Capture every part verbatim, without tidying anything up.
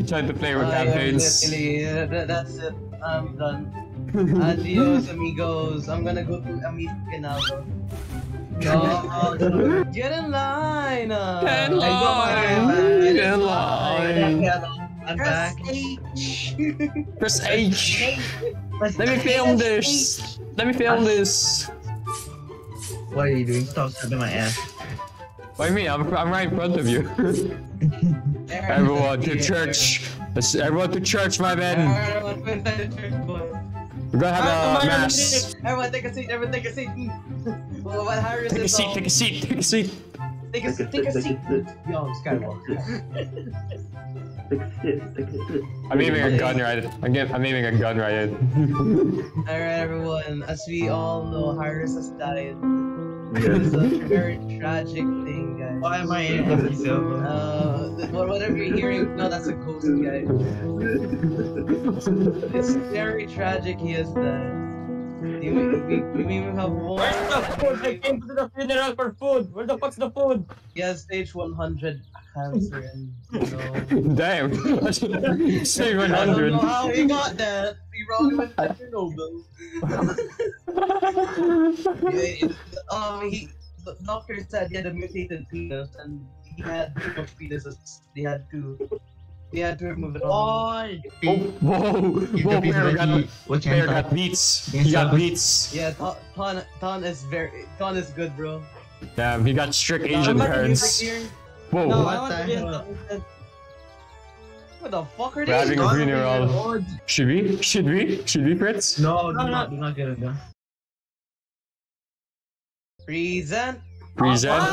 We tried to play with uh, campaigns. Yeah, that, that's it. I'm done. Adios, amigos. I'm gonna go to Amitkinado. No, get in line! Get in line! Get in line! I'm back. Press H! Press H! Let me film this! Let me film this! What are you doing? Stop stabbing my ass. Why me? I'm, I'm right in front of you. Everyone to church! Let's, everyone to church, my man! Everyone to church, boy! We're gonna have right, a mass. Everyone take a seat, everyone take a seat. Well, what Harris take, a seat, take a seat, take a seat, take a seat. Take a seat, take a seat. Yo, Skywalker. Take a seat, take a seat. I'm aiming a gun right in. I'm, I'm aiming a gun right in. Alright everyone, as we all know, Harris has died. It's a very tragic thing, guys. Why am I aiming at myself? Uh, whatever you're hearing, no, that's a ghost, guy. It's very tragic he has died. We, we, we, we have more. Where's the food? I came to the funeral for food. Where the fuck's the food? He has stage one hundred cancer. You know. Damn. stage one hundred. I don't know how he got that. He probably went to Chernobyl. Um, he, the doctor said he had a mutated penis, and he had too much penises. They had to, they had to remove it all. Oh, whoa, whoa, whoa! Bear got, Bear got beats. He got beats. Yeah, Ton, Ton is very, Ton is good, bro. Damn, he got strict Asian parents. Whoa! No, what the hell? What the fuck are they? We're having a funeral. Should we? Should we? Should we, Fritz? No, no, no, do not get it done. Present. Present. Oh,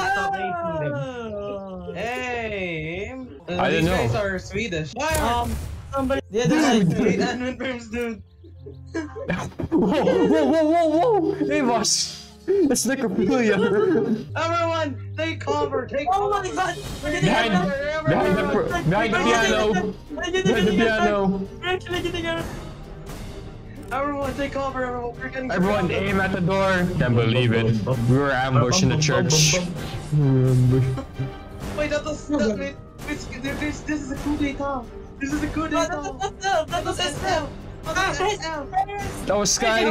hey. Uh, I don't know. These guys are Swedish. Why are um, somebody? Yeah, they're like admin firms, dude. Whoa, whoa, whoa, whoa, whoa! Hey, boss. It's necrophilia. Everyone, take cover. Take cover. Oh my god! We're getting cover. Behind the, behind the piano. Behind the piano. We're actually getting out. Everyone take cover, everyone, we're getting Everyone cover. Aim at the door! Can't believe it. We were ambushed in the church. Wait, that was... That, wait, this, this is a coup d'etat! This is a coup d'etat! That, that was S L! That was Sky!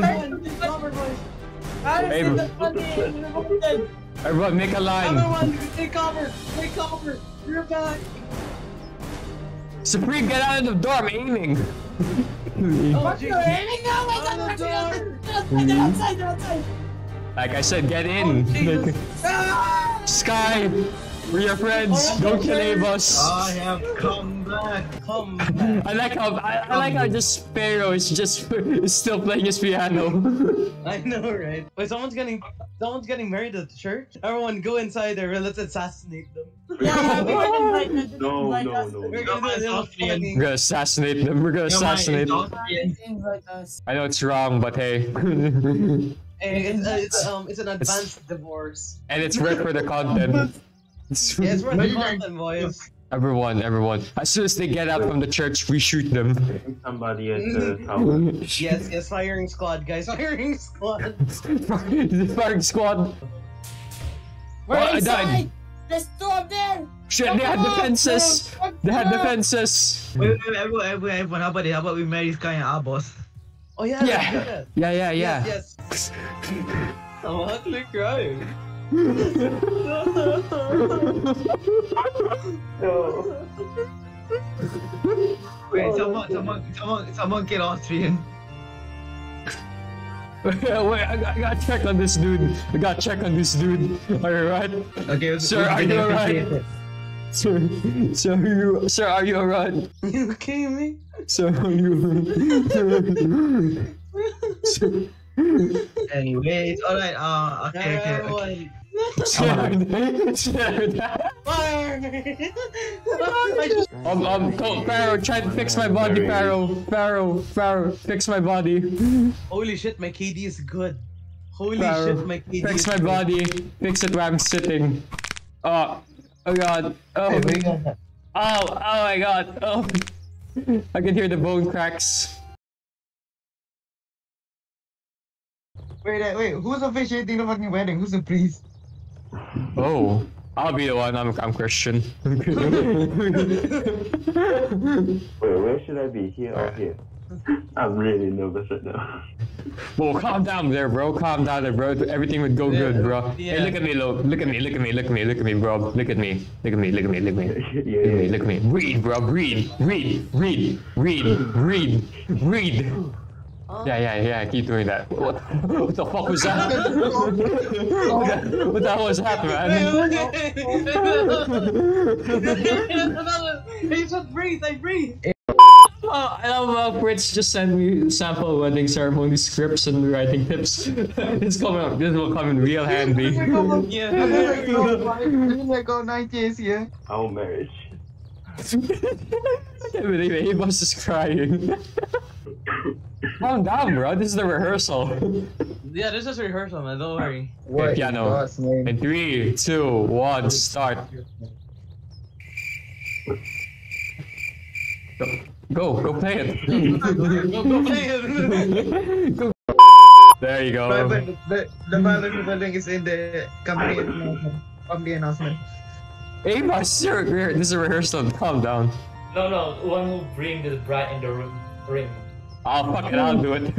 Everyone make a line! Everyone take cover! Take cover! You're back! Supreme, get out of the door! I'm aiming! Oh, you're aiming? Oh my god, they're outside, they're outside, they're outside! Like I said, get in! Oh, Sky, we are friends, oh, don't kill Avos! I have come back, come back! I like how, I, I like how just Sparrow is just is still playing his piano. I know, right? Wait, someone's getting, someone's getting married at the church? Everyone go inside there and let's assassinate them. Yeah, no, no, no, no. We're gonna assassinate them. We're gonna assassinate them. I know it's wrong, but hey. It's, a, it's, a, um, it's an advanced it's, divorce. And it's red for the content. It's, yeah, it's red for the content, boys. Everyone, everyone. As soon as they get out from the church, we shoot them. Somebody at the tower. Yes, yes, firing squad, guys. Firing squad. Firing squad. We're oh, inside. I died. There's two up there! Shit, oh, they had defenses! Oh, they had defenses! Wait, wait, wait, everyone, everyone, everyone, how about it? How about we marry Sky and our boss? Oh yeah, yeah, yeah, yeah, yeah, yeah. Yes, yes. I'm hardly crying. No. Wait, someone, someone, someone, someone get Austrian. Yeah, wait, I got, I got check on this dude. I got check on this dude. Are you alright? Okay, sir, are you alright? Sir, sir, are you, sir, are you alright? You okay, me? Sir, are you? Sir. Anyway, it's alright. Uh, okay, okay, okay. um, um, Pharaoh, try to fix my body, Pharaoh. Pharaoh, Pharaoh, fix my body. Holy shit, my K D is good. Holy Pharaoh, shit, my K D fix is my good. Body. Fix it where I'm sitting. Oh, oh god. Oh, oh, oh my god. Oh, I can hear the bone cracks. Wait, wait, who's officiating the fucking wedding? Who's the priest? Oh, I'll be the one. I'm I'm Christian. Wait, where should I be? Here or here? I'm really nervous right now. Well, calm down there, bro. Calm down there, bro. Everything would go yeah, good, bro. Yeah. Hey, look at me, look. Look at me, look at me, look at me, look at me, bro. Look at me, look at me, look at me, look at me. Yeah, look at me, look at me. Read, bro. Read, read, read, read, read, read. Oh. Yeah, yeah, yeah. Keep doing that. What, what the fuck was that? What the hell was that, man? He just breathed. I breathed. Oh, I love how Fritz just sent me sample wedding ceremony scripts and writing tips. It's coming up. This will come in real handy. Yeah. Go nineties, yeah. Our marriage. I can't believe it. He must is crying. Calm down, bro. This is the rehearsal. Yeah, this is rehearsal, man. Don't worry. What okay, piano. In three, two, one, start. Go. Go, go play it. go, go play it. go. There you go. But, but, but the value of the link is in the company announcement. Company announcement. Hey, boss, this is a rehearsal. Calm down. No, no, one will bring the bride in the ring. I'll fuck it. I'll do it.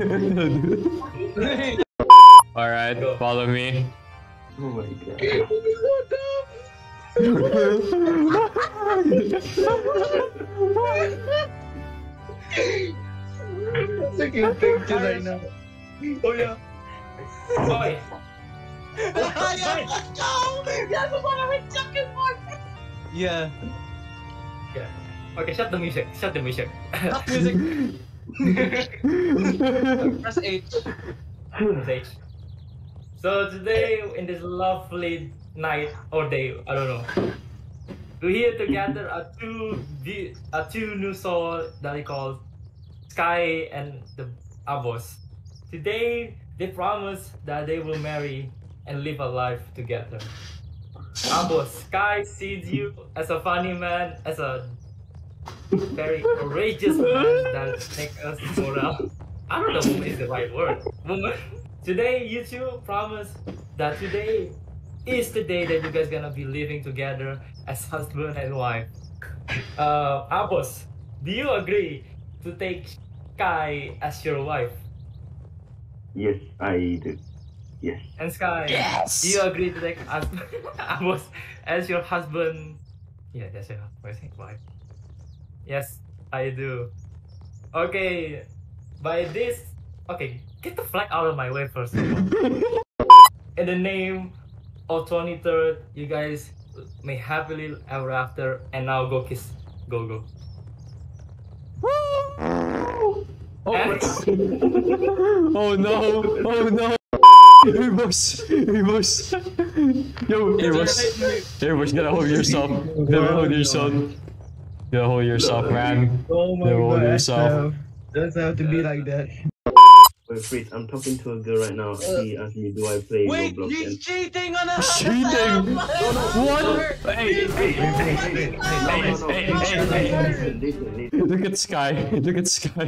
All right, follow me. Oh my god. What the? Taking pictures right now. Oh yeah. Sorry. Oh yeah. Let's go. That's the one I was talking about. Yeah. Yeah. Okay, shut the music. Shut the music. Stop music. Press H. Press H. So today in this lovely night or day, I don't know. We're here together are two a two new souls that we call Sky and the Avos. Today they promise that they will marry and live a life together. Avos, Sky sees you as a funny man, as a very courageous man that makes us moral. I don't know if woman is the right word. Woman. Today you two promise that today is the day that you guys gonna be living together as husband and wife. Uh, Avos, do you agree to take Sky as your wife? Yes, I do. Yes. And Sky, yes! Do you agree to take Avos as your husband? Yeah, that's your husband, wife. Yes, I do. Okay, by this, okay, get the flag out of my way first. In the name or twenty-third, you guys may happily ever after, and now go kiss. Go, go. Woo! Oh, and... oh no, oh no. Hey, boss, hey, boss. Yo, hey, boss. Hey, boss, gotta hold yourself. Gotta hold yourself. Gotta hold yourself, man. Oh my gotta hold God, yourself. Doesn't have to be like that. Wait, Fritz, I'm talking to a girl right now. She asked me, do I play Wait, Roblox? Wait, she's and... cheating on us! Cheating? What? Hey, hey, hey, hey, hey, hey, hey, hey, hey, look at Sky, look at Sky.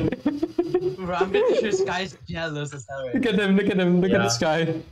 Bro, I'm pretty sure Sky's jealous as hell. Look at him, look at him, look yeah. at Sky.